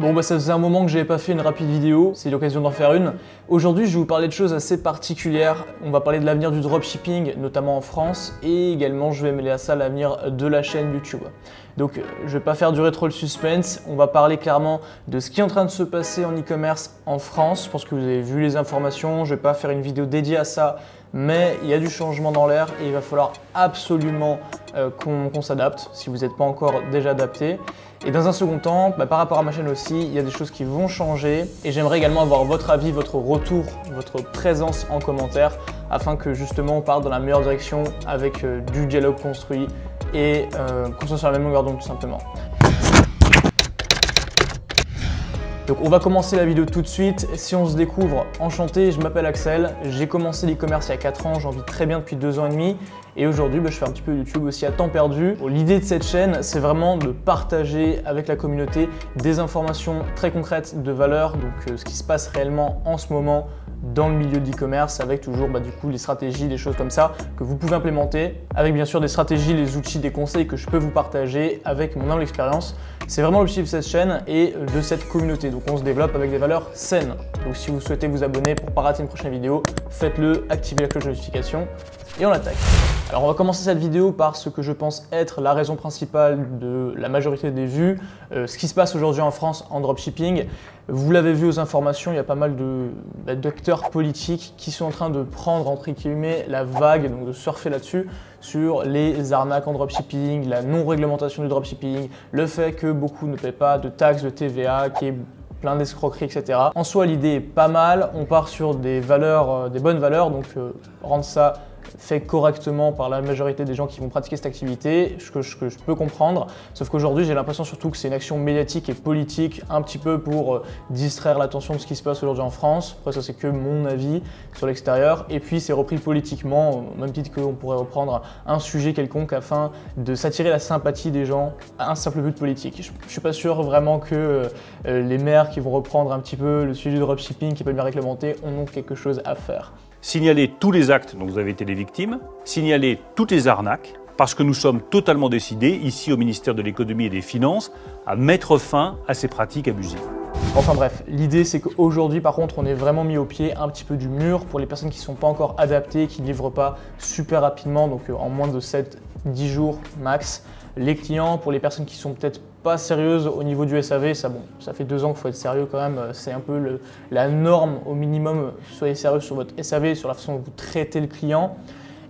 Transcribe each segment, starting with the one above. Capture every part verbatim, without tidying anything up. Bon bah ça faisait un moment que j'avais pas fait une rapide vidéo, c'est l'occasion d'en faire une. Aujourd'hui je vais vous parler de choses assez particulières. On va parler de l'avenir du dropshipping, notamment en France, et également je vais mêler à ça l'avenir de la chaîne YouTube. Donc je vais pas faire durer trop le suspense, on va parler clairement de ce qui est en train de se passer en e-commerce en France. Je pense que vous avez vu les informations, je vais pas faire une vidéo dédiée à ça, mais il y a du changement dans l'air et il va falloir absolument euh, qu'on qu'on s'adapte si vous n'êtes pas encore déjà adapté. Et dans un second temps, bah, par rapport à ma chaîne aussi, il y a des choses qui vont changer et j'aimerais également avoir votre avis, votre retour, votre présence en commentaire afin que justement on parte dans la meilleure direction avec euh, du dialogue construit et euh, qu'on soit sur la même longueur d'onde tout simplement. Donc on va commencer la vidéo tout de suite. Si on se découvre, enchanté, je m'appelle Axel, j'ai commencé l'e-commerce il y a quatre ans, j'en vis très bien depuis deux ans et demi et aujourd'hui bah, je fais un petit peu YouTube aussi à temps perdu. Bon, l'idée de cette chaîne c'est vraiment de partager avec la communauté des informations très concrètes de valeur, donc euh, ce qui se passe réellement en ce moment dans le milieu de l'e-commerce avec toujours bah, du coup les stratégies, des choses comme ça que vous pouvez implémenter avec bien sûr des stratégies, les outils, des conseils que je peux vous partager avec mon humble expérience. C'est vraiment l'objectif de cette chaîne et de cette communauté. Donc on se développe avec des valeurs saines. Donc si vous souhaitez vous abonner pour ne pas rater une prochaine vidéo, faites-le, activez la cloche de notification et on attaque. Alors on va commencer cette vidéo par ce que je pense être la raison principale de la majorité des vues, euh, ce qui se passe aujourd'hui en France en dropshipping. Vous l'avez vu aux informations, il y a pas mal de, d'acteurs politiques qui sont en train de prendre entre guillemets la vague, donc de surfer là-dessus, sur les arnaques en dropshipping, la non-réglementation du dropshipping, le fait que beaucoup ne paient pas de taxes, de T V A, qui est plein d'escroqueries, et cetera. En soi, l'idée est pas mal, on part sur des valeurs, euh, des bonnes valeurs, donc euh, rendre ça fait correctement par la majorité des gens qui vont pratiquer cette activité, ce que, que je peux comprendre. Sauf qu'aujourd'hui, j'ai l'impression surtout que c'est une action médiatique et politique, un petit peu pour euh, distraire l'attention de ce qui se passe aujourd'hui en France. Après, ça c'est que mon avis sur l'extérieur. Et puis, c'est repris politiquement, au même titre qu'on pourrait reprendre un sujet quelconque afin de s'attirer la sympathie des gens à un simple but politique. Je, je suis pas sûr vraiment que euh, les maires qui vont reprendre un petit peu le sujet du dropshipping, qui est pas bien réglementé, ont quelque chose à faire. Signalez tous les actes dont vous avez été les victimes, signalez toutes les arnaques, parce que nous sommes totalement décidés, ici au ministère de l'économie et des finances, à mettre fin à ces pratiques abusives. Enfin bref, l'idée c'est qu'aujourd'hui par contre on est vraiment mis au pied un petit peu du mur pour les personnes qui ne sont pas encore adaptées, qui ne livrent pas super rapidement, donc en moins de sept à dix jours max. Les clients, pour les personnes qui sont peut-être pas sérieuses au niveau du S A V, ça bon, ça fait deux ans qu'il faut être sérieux quand même, c'est un peu le, la norme au minimum, soyez sérieux sur votre S A V, sur la façon dont vous traitez le client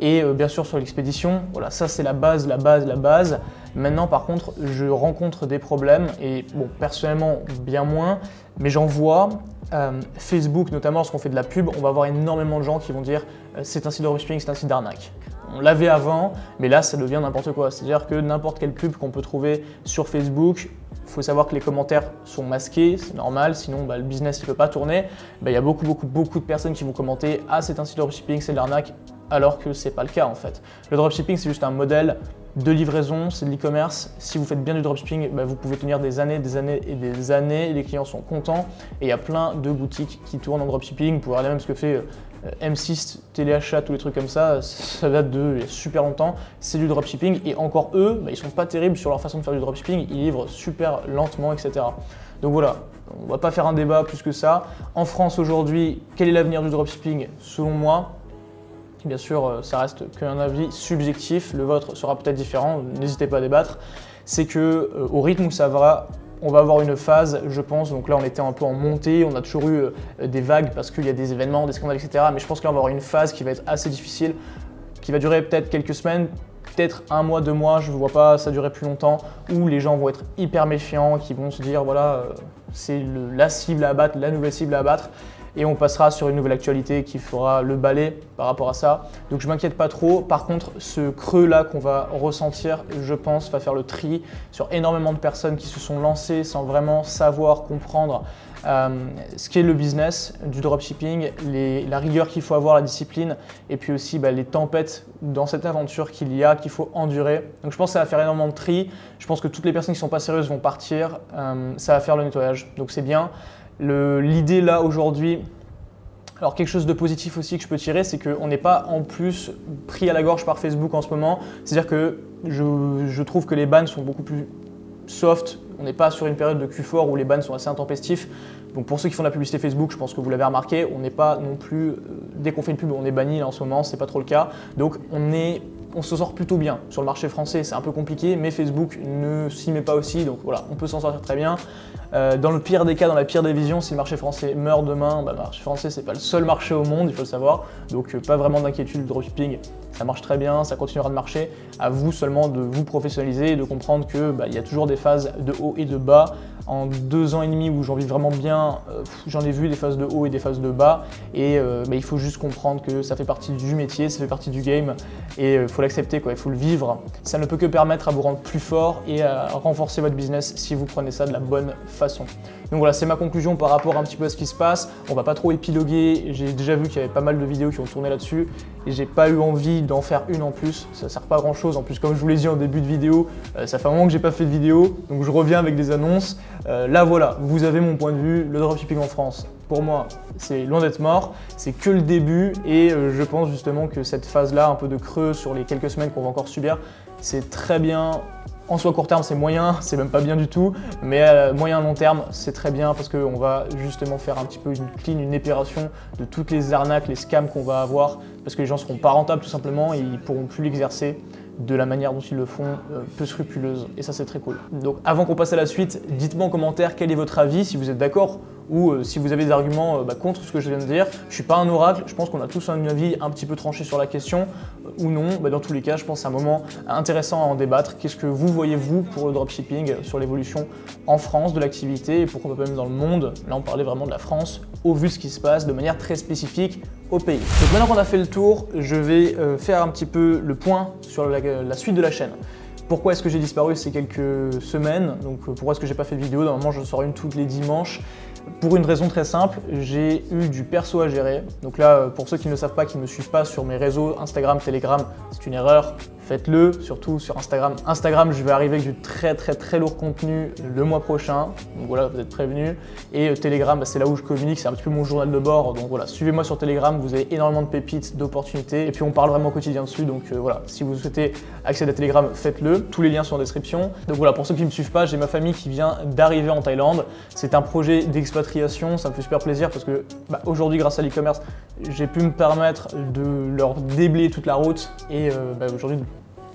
et euh, bien sûr sur l'expédition, voilà, ça c'est la base, la base, la base. Maintenant par contre, je rencontre des problèmes et bon, personnellement bien moins, mais j'en vois. Euh, Facebook notamment, lorsqu'on fait de la pub, on va avoir énormément de gens qui vont dire euh, c'est un site de dropshipping, c'est un site d'arnaque. On l'avait avant, mais là ça devient n'importe quoi. C'est-à-dire que n'importe quelle pub qu'on peut trouver sur Facebook, il faut savoir que les commentaires sont masqués, c'est normal, sinon bah, le business ne peut pas tourner. Bah, il y a beaucoup, beaucoup, beaucoup de personnes qui vont commenter ah c'est un site de dropshipping, c'est de l'arnaque, alors que c'est pas le cas en fait. Le dropshipping c'est juste un modèle de livraison, c'est de l'e-commerce. Si vous faites bien du dropshipping, bah vous pouvez tenir des années, des années et des années. Les clients sont contents et il y a plein de boutiques qui tournent en dropshipping. Vous pouvez regarder même ce que fait M six, Téléachat, tous les trucs comme ça. Ça date de il y a super longtemps. C'est du dropshipping et encore eux, bah ils sont pas terribles sur leur façon de faire du dropshipping. Ils livrent super lentement, et cetera. Donc voilà, on va pas faire un débat plus que ça. En France aujourd'hui, quel est l'avenir du dropshipping selon moi? Bien sûr, ça reste qu'un avis subjectif, le vôtre sera peut-être différent, n'hésitez pas à débattre. C'est que au rythme où ça va, on va avoir une phase, je pense, donc là on était un peu en montée, on a toujours eu des vagues parce qu'il y a des événements, des scandales, et cetera. Mais je pense que là on va avoir une phase qui va être assez difficile, qui va durer peut-être quelques semaines, peut-être un mois, deux mois, je ne vois pas ça durer plus longtemps, où les gens vont être hyper méfiants, qui vont se dire voilà, c'est la cible à abattre, la nouvelle cible à abattre. Et on passera sur une nouvelle actualité qui fera le balai par rapport à ça. Donc je m'inquiète pas trop. Par contre, ce creux-là qu'on va ressentir, je pense, va faire le tri sur énormément de personnes qui se sont lancées sans vraiment savoir, comprendre euh, ce qu'est le business du dropshipping, les, la rigueur qu'il faut avoir, la discipline, et puis aussi bah, les tempêtes dans cette aventure qu'il y a, qu'il faut endurer. Donc je pense que ça va faire énormément de tri. Je pense que toutes les personnes qui ne sont pas sérieuses vont partir. Euh, ça va faire le nettoyage, donc c'est bien. L'idée là aujourd'hui, alors quelque chose de positif aussi que je peux tirer, c'est qu'on n'est pas en plus pris à la gorge par Facebook en ce moment. C'est-à-dire que je, je trouve que les bans sont beaucoup plus soft, On n'est pas sur une période de Q quatre où les bans sont assez intempestifs. Donc pour ceux qui font de la publicité Facebook, je pense que vous l'avez remarqué, on n'est pas non plus, euh, dès qu'on fait une pub, on est banni. Là en ce moment, c'est pas trop le cas. Donc on est, on se sort plutôt bien. Sur le marché français, c'est un peu compliqué, mais Facebook ne s'y met pas aussi. Donc voilà, on peut s'en sortir très bien. Euh, dans le pire des cas, dans la pire des visions, si le marché français meurt demain, bah, le marché français, c'est pas le seul marché au monde, il faut le savoir. Donc euh, pas vraiment d'inquiétude, le dropshipping, ça marche très bien, ça continuera de marcher. À vous seulement de vous professionnaliser et de comprendre que bah, il y a toujours des phases de haut et de bas. En deux ans et demi où j'en vis vraiment bien, euh, j'en ai vu des phases de haut et des phases de bas. Et euh, bah, il faut juste comprendre que ça fait partie du métier, ça fait partie du game. Et il euh, faut l'accepter, quoi, il faut le vivre. Ça ne peut que permettre à vous rendre plus fort et à renforcer votre business si vous prenez ça de la bonne façon. Donc voilà, c'est ma conclusion par rapport un petit peu à ce qui se passe. On va pas trop épiloguer. J'ai déjà vu qu'il y avait pas mal de vidéos qui ont tourné là-dessus et j'ai pas eu envie d'en faire une en plus. Ça sert pas à grand chose. En plus, comme je vous l'ai dit en début de vidéo, euh, ça fait un moment que j'ai pas fait de vidéo, donc je reviens avec des annonces. Euh, là voilà, vous avez mon point de vue, le dropshipping en France, pour moi, c'est loin d'être mort, c'est que le début et euh, je pense justement que cette phase-là, un peu de creux sur les quelques semaines qu'on va encore subir, c'est très bien. En soi, court terme, c'est moyen, c'est même pas bien du tout, mais euh, moyen long terme, c'est très bien parce qu'on va justement faire un petit peu une clean, une épuration de toutes les arnaques, les scams qu'on va avoir parce que les gens seront pas rentables tout simplement et ils pourront plus l'exercer de la manière dont ils le font, euh, peu scrupuleuse, et ça c'est très cool. Donc avant qu'on passe à la suite, dites-moi en commentaire quel est votre avis, si vous êtes d'accord ou euh, si vous avez des arguments euh, bah, contre ce que je viens de dire. Je suis pas un oracle, je pense qu'on a tous un avis un petit peu tranché sur la question, euh, ou non. Bah, dans tous les cas, je pense que c'est un moment intéressant à en débattre. Qu'est-ce que vous voyez, vous, pour le dropshipping, sur l'évolution en France de l'activité, et pourquoi pas même dans le monde. Là, on parlait vraiment de la France, au vu de ce qui se passe de manière très spécifique au pays. Donc maintenant qu'on a fait le tour, je vais euh, faire un petit peu le point sur la, la suite de la chaîne. Pourquoi est-ce que j'ai disparu ces quelques semaines? Donc pourquoi est-ce que j'ai pas fait de vidéo? Normalement, je sors une toutes les dimanches. Pour une raison très simple, j'ai eu du perso à gérer. Donc là, pour ceux qui ne savent pas, qui ne me suivent pas sur mes réseaux Instagram, Telegram, c'est une erreur, faites-le, surtout sur Instagram. Instagram, je vais arriver avec du très très très lourd contenu le mois prochain, donc voilà, vous êtes prévenus. Et Telegram, bah, c'est là où je communique, c'est un petit peu mon journal de bord, donc voilà, suivez-moi sur Telegram, vous avez énormément de pépites, d'opportunités, et puis on parle vraiment au quotidien dessus, donc euh, voilà, si vous souhaitez accéder à Telegram, faites-le, tous les liens sont en description. Donc voilà, pour ceux qui ne me suivent pas, j'ai ma famille qui vient d'arriver en Thaïlande, c'est un projet d'expérience. Ça me fait super plaisir parce que bah, aujourd'hui, grâce à l'e-commerce, j'ai pu me permettre de leur déblayer toute la route et euh, bah, aujourd'hui,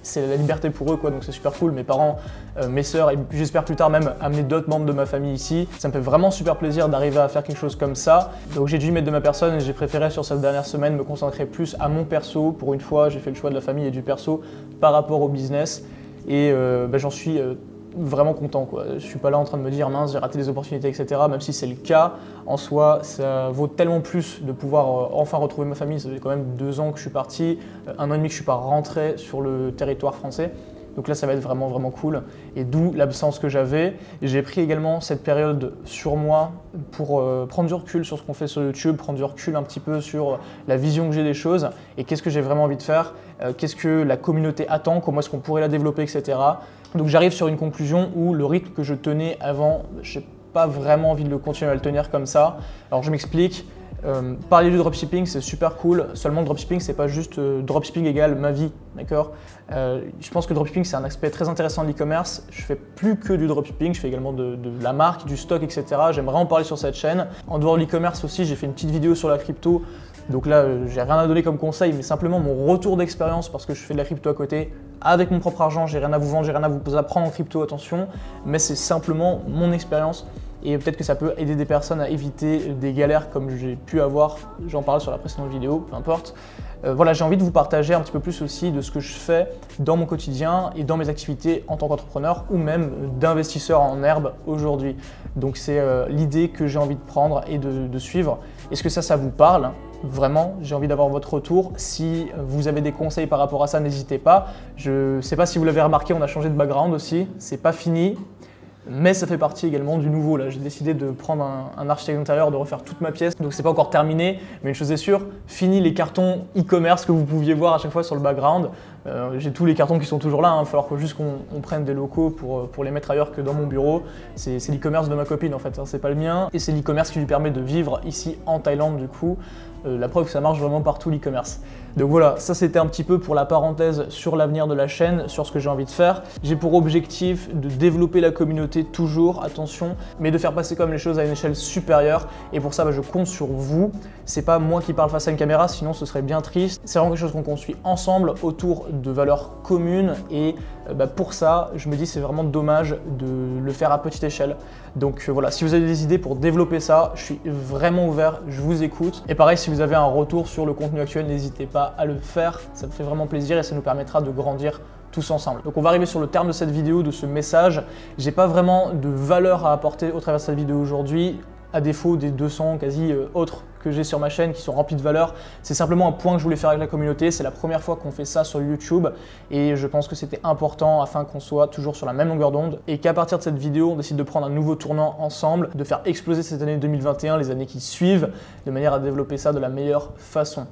c'est la liberté pour eux, quoi, donc c'est super cool. Mes parents, euh, mes sœurs et j'espère plus tard même amener d'autres membres de ma famille ici. Ça me fait vraiment super plaisir d'arriver à faire quelque chose comme ça. Donc j'ai dû y mettre de ma personne et j'ai préféré sur cette dernière semaine me concentrer plus à mon perso. Pour une fois, j'ai fait le choix de la famille et du perso par rapport au business et euh, bah, j'en suis euh, vraiment content, quoi. Je suis pas là en train de me dire mince, j'ai raté des opportunités, et cetera. Même si c'est le cas, en soi, ça vaut tellement plus de pouvoir euh, enfin retrouver ma famille. Ça fait quand même deux ans que je suis parti, euh, un an et demi que je suis pas rentré sur le territoire français. Donc là, ça va être vraiment, vraiment cool. Et d'où l'absence que j'avais. J'ai pris également cette période sur moi pour euh, prendre du recul sur ce qu'on fait sur YouTube, prendre du recul un petit peu sur la vision que j'ai des choses et qu'est-ce que j'ai vraiment envie de faire, euh, qu'est-ce que la communauté attend, comment est-ce qu'on pourrait la développer, et cetera. Donc j'arrive sur une conclusion où le rythme que je tenais avant, je n'ai pas vraiment envie de le continuer à le tenir comme ça. Alors je m'explique. Euh, parler du dropshipping, c'est super cool, seulement le dropshipping, c'est pas juste euh, dropshipping égale ma vie, d'accord? euh, Je pense que le dropshipping, c'est un aspect très intéressant de l'e-commerce. Je fais plus que du dropshipping, je fais également de, de la marque, du stock, et cetera. J'aimerais en parler sur cette chaîne. En dehors de l'e-commerce aussi, j'ai fait une petite vidéo sur la crypto. Donc là, euh, j'ai rien à donner comme conseil, mais simplement mon retour d'expérience parce que je fais de la crypto à côté avec mon propre argent. J'ai rien à vous vendre, j'ai rien à vous apprendre en crypto, attention, mais c'est simplement mon expérience. Et peut-être que ça peut aider des personnes à éviter des galères comme j'ai pu avoir, j'en parle sur la précédente vidéo, peu importe. Euh, voilà, j'ai envie de vous partager un petit peu plus aussi de ce que je fais dans mon quotidien et dans mes activités en tant qu'entrepreneur ou même d'investisseur en herbe aujourd'hui. Donc c'est euh, l'idée que j'ai envie de prendre et de, de suivre. Est-ce que ça, ça vous parle ? Vraiment, j'ai envie d'avoir votre retour. Si vous avez des conseils par rapport à ça, n'hésitez pas. Je ne sais pas si vous l'avez remarqué, on a changé de background aussi, c'est pas fini. Mais ça fait partie également du nouveau. Là, j'ai décidé de prendre un, un architecte d'intérieur, de refaire toute ma pièce. Donc c'est pas encore terminé, mais une chose est sûre, fini les cartons e-commerce que vous pouviez voir à chaque fois sur le background. Euh, j'ai tous les cartons qui sont toujours là, hein. Il va falloir que juste qu'on prenne des locaux pour, pour les mettre ailleurs que dans mon bureau. C'est l'e-commerce de ma copine en fait, hein, c'est pas le mien. Et c'est l'e-commerce qui lui permet de vivre ici en Thaïlande du coup. Euh, la preuve que ça marche vraiment partout l'e-commerce. Donc voilà, ça c'était un petit peu pour la parenthèse sur l'avenir de la chaîne, sur ce que j'ai envie de faire. J'ai pour objectif de développer la communauté toujours, attention, mais de faire passer comme les choses à une échelle supérieure. Et pour ça, bah, je compte sur vous. C'est pas moi qui parle face à une caméra, sinon ce serait bien triste. C'est vraiment quelque chose qu'on construit ensemble autour de valeurs communes. Et euh, bah, pour ça, je me dis c'est vraiment dommage de le faire à petite échelle. Donc euh, voilà, si vous avez des idées pour développer ça, je suis vraiment ouvert, je vous écoute. Et pareil, si vous avez un retour sur le contenu actuel, n'hésitez pas à le faire, ça me fait vraiment plaisir et ça nous permettra de grandir tous ensemble. Donc on va arriver sur le terme de cette vidéo, de ce message. J'ai pas vraiment de valeur à apporter au travers de cette vidéo aujourd'hui, à défaut des deux cents quasi euh, autres que j'ai sur ma chaîne qui sont remplis de valeur. C'est simplement un point que je voulais faire avec la communauté. C'est la première fois qu'on fait ça sur YouTube et je pense que c'était important afin qu'on soit toujours sur la même longueur d'onde et qu'à partir de cette vidéo, on décide de prendre un nouveau tournant ensemble, de faire exploser cette année deux mille vingt et un, les années qui suivent, de manière à développer ça de la meilleure façon.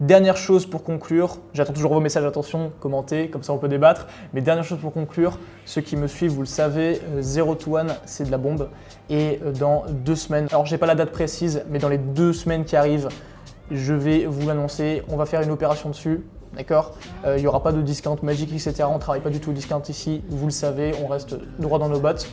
Dernière chose pour conclure, j'attends toujours vos messages, attention, commentez, comme ça on peut débattre. Mais dernière chose pour conclure, ceux qui me suivent, vous le savez, zéro to one, c'est de la bombe. Et dans deux semaines, alors j'ai pas la date précise, mais dans les deux semaines qui arrivent, je vais vous l'annoncer, on va faire une opération dessus. D'accord, euh, il n'y aura pas de discount magique, et cetera. On ne travaille pas du tout au discount ici, vous le savez, on reste droit dans nos bottes.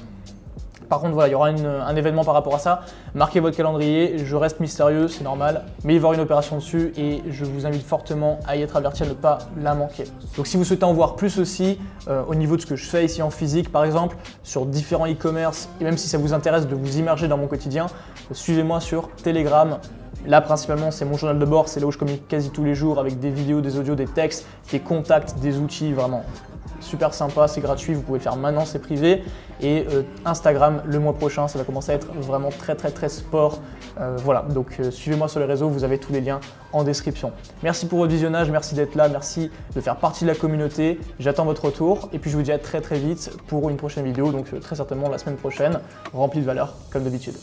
Par contre, voilà, il y aura une, un événement par rapport à ça. Marquez votre calendrier, je reste mystérieux, c'est normal. Mais il va y avoir une opération dessus et je vous invite fortement à y être averti, à ne pas la manquer. Donc si vous souhaitez en voir plus aussi, euh, au niveau de ce que je fais ici en physique, par exemple, sur différents e-commerce, et même si ça vous intéresse de vous immerger dans mon quotidien, euh, suivez-moi sur Telegram. Là, principalement, c'est mon journal de bord, c'est là où je communique quasi tous les jours avec des vidéos, des audios, des textes, des contacts, des outils, vraiment super sympa, c'est gratuit, vous pouvez le faire maintenant, c'est privé. Et euh, Instagram, le mois prochain, ça va commencer à être vraiment très très très sport. Euh, voilà, donc euh, suivez-moi sur les réseaux, vous avez tous les liens en description. Merci pour votre visionnage, merci d'être là, merci de faire partie de la communauté. J'attends votre retour et puis je vous dis à très très vite pour une prochaine vidéo, donc euh, très certainement la semaine prochaine, remplie de valeur comme d'habitude.